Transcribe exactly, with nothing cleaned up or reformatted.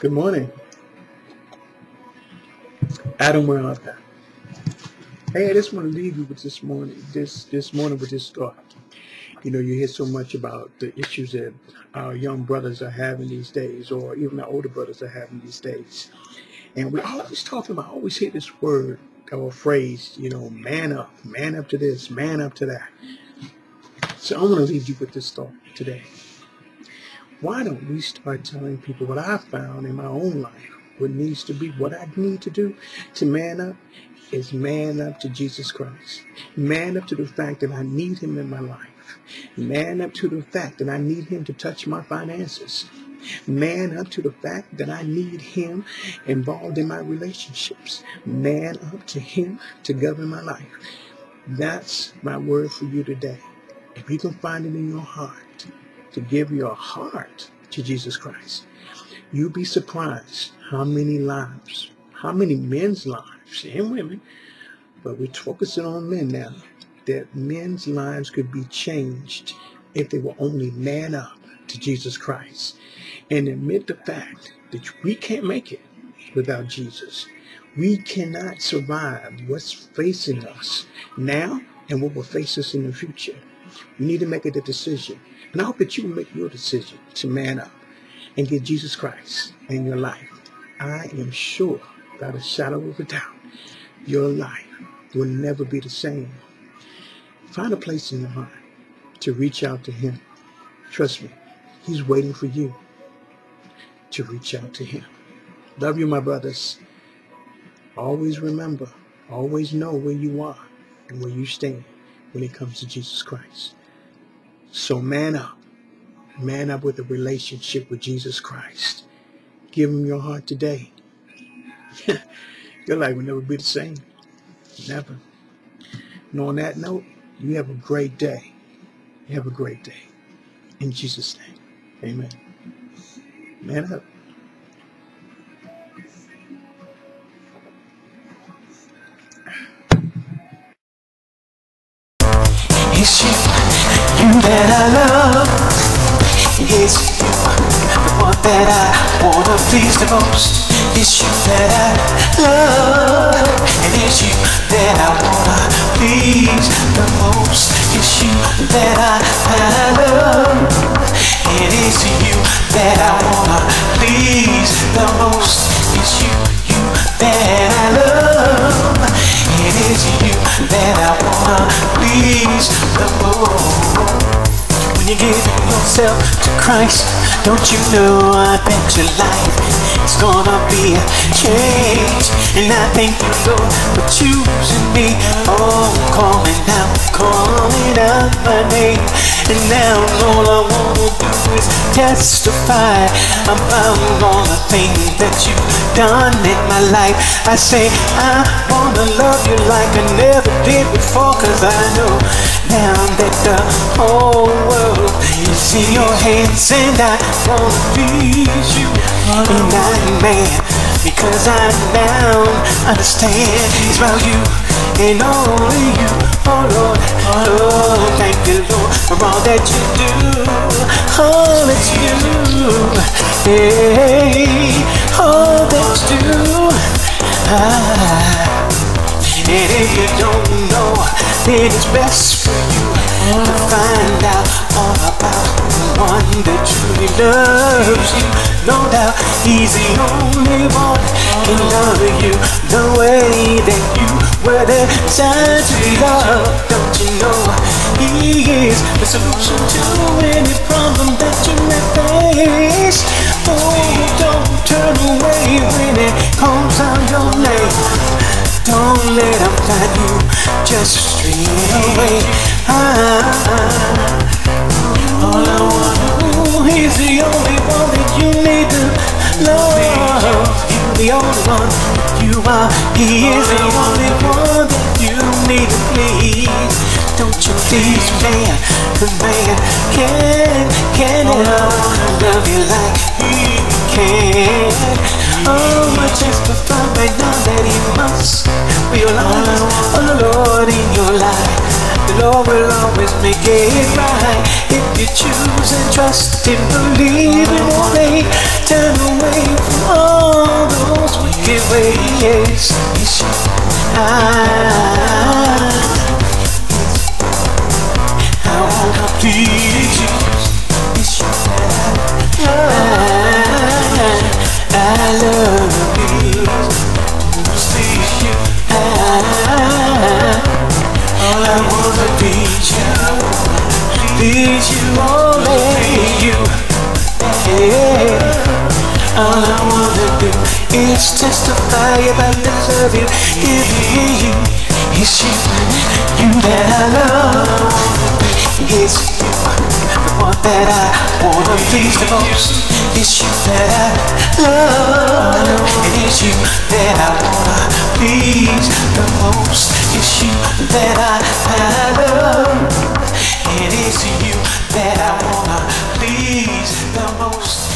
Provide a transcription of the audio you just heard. Good morning. Adam, we're out there. Hey, I just want to leave you with this morning, this, this morning with this thought. You know, you hear so much about the issues that our young brothers are having these days, or even our older brothers are having these days. And we're always talking about, I always hear this word or phrase, you know, man up, man up to this, man up to that. So I want to leave you with this thought today. Why don't we start telling people what I found in my own life, what needs to be, what I need to do to man up is man up to Jesus Christ. Man up to the fact that I need him in my life. Man up to the fact that I need him to touch my finances. Man up to the fact that I need him involved in my relationships. Man up to him to govern my life. That's my word for you today. If you can find it in your heart to give your heart to Jesus Christ, you'd be surprised how many lives, how many men's lives and women, but we're focusing on men now, that men's lives could be changed if they will only man up to Jesus Christ and admit the fact that we can't make it without Jesus. We cannot survive what's facing us now and what will face us in the future. We need to make a decision. And I hope that you will make your decision to man up and get Jesus Christ in your life. I am sure, without a shadow of a doubt, your life will never be the same. Find a place in your heart to reach out to him. Trust me, he's waiting for you to reach out to him. Love you, my brothers. Always remember, always know where you are and where you stand when it comes to Jesus Christ. So man up. Man up with a relationship with Jesus Christ. Give him your heart today. Your life will never be the same. Never. And on that note, you have a great day. You have a great day. In Jesus' name. Amen. Man up. It's you that I love. It's you, the one that I wanna please the most. It's you that I love, and it's you that I wanna please the most. It's you that I, that I love, and it's you that I wanna please the most. It's you, you that I love, and it's you that I wanna please the most. When you give yourself to Christ, don't you know I bet your life is gonna be a change. And I thank you, Lord, for choosing me. Oh, I'm calling out, calling out my name. And now all I wanna do is testify about all the things that you've done in my life. I say, I wanna love you like I never did before, cause I know now that the whole world is in your hands, and I wanna please you. And I'm mad because I now understand it's about you and only you. Oh Lord, oh thank you Lord for all that you do. All that you do, hey, all that you do. Ah. And if you don't know, then it's best for you to find out all about the one that truly loves you. No doubt he's the only one can love you the way that you were designed to be loved. Don't you know he is the solution to any problem that you may face? Oh, don't turn away when it calls out your name. Don't let them guide you, just stray away. Ah, all I wanna do is the only one that you need to love. You're the only one, you are. He is the only one that you need to please. Don't you please, man, the man can, can oh, I love you like he can. Oh, I testify right now that he must realize, oh Lord, in your life, the Lord will always make it right. It you choose and trust and believe it will make. Turn away from all those wicked ways. I, I will completely choose. I, I love you. See you. I, all I wanna be you. Please you, only you. Yeah. All I wanna do is testify about the love you give me. It's you, you that I love. It's you, the one that I wanna please the most. It's you that I love, and it's you that I wanna please the most. It's you that I, I love. It's you that I wanna please the most.